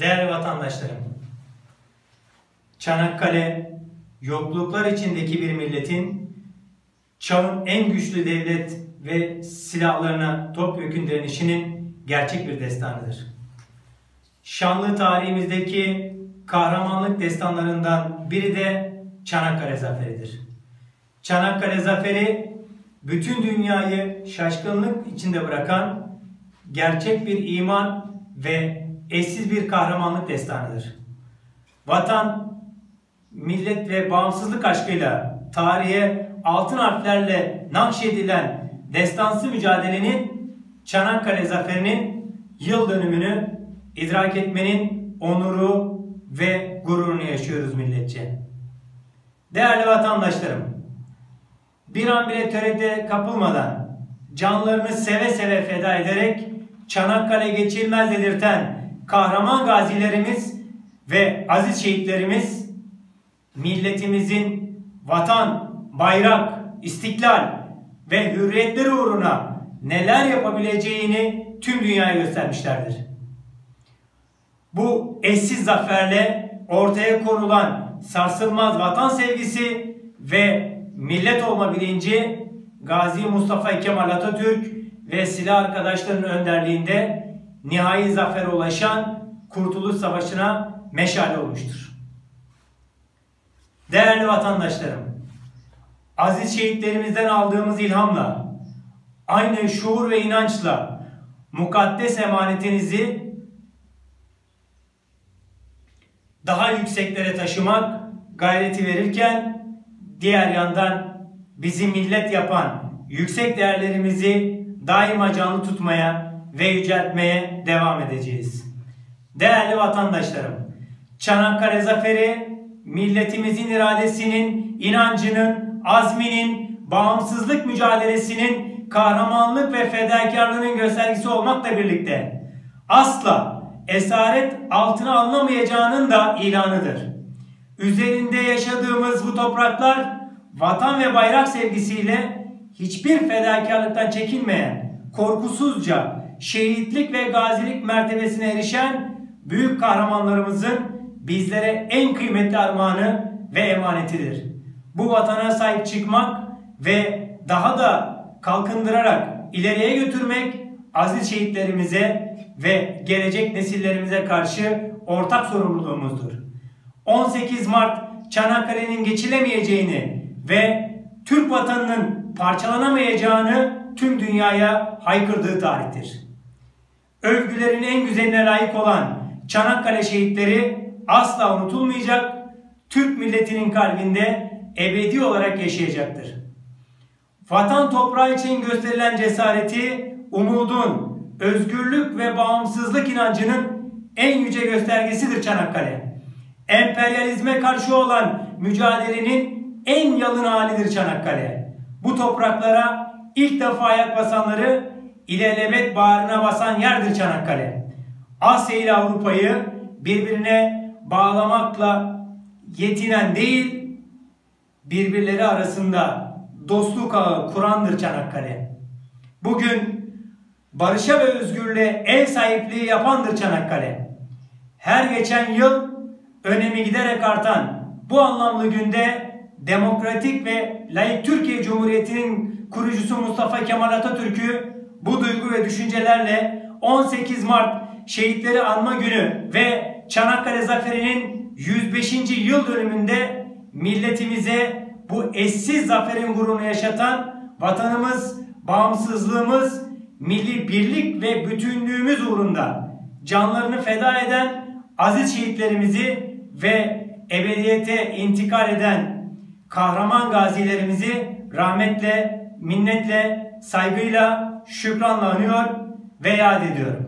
Değerli vatandaşlarım, Çanakkale, yokluklar içindeki bir milletin çağın en güçlü devlet ve silahlarına topyekün direnişinin gerçek bir destanıdır. Şanlı tarihimizdeki kahramanlık destanlarından biri de Çanakkale Zaferi'dir. Çanakkale Zaferi, bütün dünyayı şaşkınlık içinde bırakan gerçek bir iman ve eşsiz bir kahramanlık destanıdır. Vatan, millet ve bağımsızlık aşkıyla tarihe altın harflerle nakşedilen destansı mücadelenin, Çanakkale Zaferi'nin yıl dönümünü idrak etmenin onuru ve gururunu yaşıyoruz milletçe. Değerli vatandaşlarım, bir an bile törede kapılmadan, canlarını seve seve feda ederek Çanakkale geçilmez dedirten kahraman gazilerimiz ve aziz şehitlerimiz, milletimizin vatan, bayrak, istiklal ve hürriyetleri uğruna neler yapabileceğini tüm dünyaya göstermişlerdir. Bu eşsiz zaferle ortaya konulan sarsılmaz vatan sevgisi ve millet olma bilinci, Gazi Mustafa Kemal Atatürk ve silah arkadaşlarının önderliğinde nihai zafere ulaşan Kurtuluş Savaşı'na meşale olmuştur. Değerli vatandaşlarım, aziz şehitlerimizden aldığımız ilhamla, aynı şuur ve inançla mukaddes emanetinizi daha yükseklere taşımak gayreti verirken, diğer yandan bizi millet yapan yüksek değerlerimizi daima canlı tutmaya ve yüceltmeye devam edeceğiz. Değerli vatandaşlarım, Çanakkale Zaferi, milletimizin iradesinin, inancının, azminin, bağımsızlık mücadelesinin, kahramanlık ve fedakarlığının göstergesi olmakla birlikte asla esaret altına alınamayacağının da ilanıdır. Üzerinde yaşadığımız bu topraklar, vatan ve bayrak sevgisiyle hiçbir fedakarlıktan çekinmeyen, korkusuzca şehitlik ve gazilik mertebesine erişen büyük kahramanlarımızın bizlere en kıymetli armağanı ve emanetidir. Bu vatana sahip çıkmak ve daha da kalkındırarak ileriye götürmek, aziz şehitlerimize ve gelecek nesillerimize karşı ortak sorumluluğumuzdur. 18 Mart, Çanakkale'nin geçilemeyeceğini ve Türk vatanının parçalanamayacağını tüm dünyaya haykırdığı tarihtir. Övgülerin en güzeline layık olan Çanakkale şehitleri asla unutulmayacak, Türk milletinin kalbinde ebedi olarak yaşayacaktır. Vatan toprağı için gösterilen cesareti, umudun, özgürlük ve bağımsızlık inancının en yüce göstergesidir Çanakkale. Emperyalizme karşı olan mücadelenin en yalın halidir Çanakkale. Bu topraklara ilk defa ayak basanları ilelebet bağrına basan yerdir Çanakkale. Asya ile Avrupa'yı birbirine bağlamakla yetinen değil, birbirleri arasında dostluk ağı kurandır Çanakkale. Bugün barışa ve özgürlüğe ev sahipliği yapandır Çanakkale. Her geçen yıl önemi giderek artan bu anlamlı günde demokratik ve laik Türkiye Cumhuriyeti'nin kurucusu Mustafa Kemal Atatürk'ü bu duygu ve düşüncelerle 18 Mart Şehitleri Anma Günü ve Çanakkale Zaferi'nin 105. yıl dönümünde milletimize bu eşsiz zaferin gururunu yaşatan vatanımız, bağımsızlığımız, milli birlik ve bütünlüğümüz uğrunda canlarını feda eden aziz şehitlerimizi ve ebediyete intikal eden kahraman gazilerimizi rahmetle, minnetle, saygıyla, şükranla anıyor ve yad ediyorum.